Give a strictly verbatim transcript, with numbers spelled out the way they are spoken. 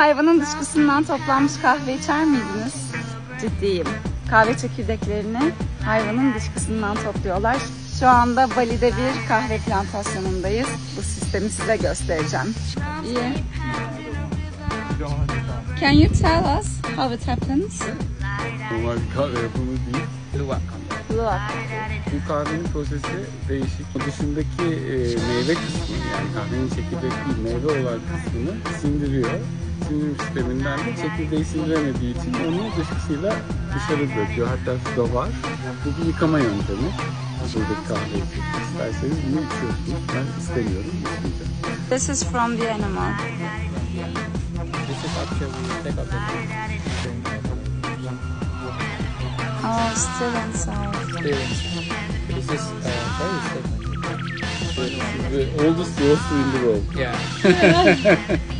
hayvanın dışkısından toplanmış kahve içer miydiniz? Ciddiyim. Kahve çekirdeklerini hayvanın dışkısından topluyorlar. Şu anda Bali'de bir kahve plantasyonundayız. Bu sistemi size göstereceğim. İyi. Can you tell us how it happens? Normal kahve yapımı değil, luwak. Luwak. Bu kahvenin prosesi değişik. O dışındaki e, meyve kısmı, yani kahvenin çekirdeği meyve olan kısmını sindiriyor. Sindirim sisteminden de çekirdeği sindiremediği için onu dışkısıyla dışarı bırakıyor. Hatta suda var. Bu bir yıkama yöntemi. Buradaki kahveyi isterseniz bunu içiyorsunuz. Ben istemiyorum. This is from the animal. This is actually the Oh, still inside. Still inside. This is uh, very stagnant. This is the oldest roaster in the world. Yeah.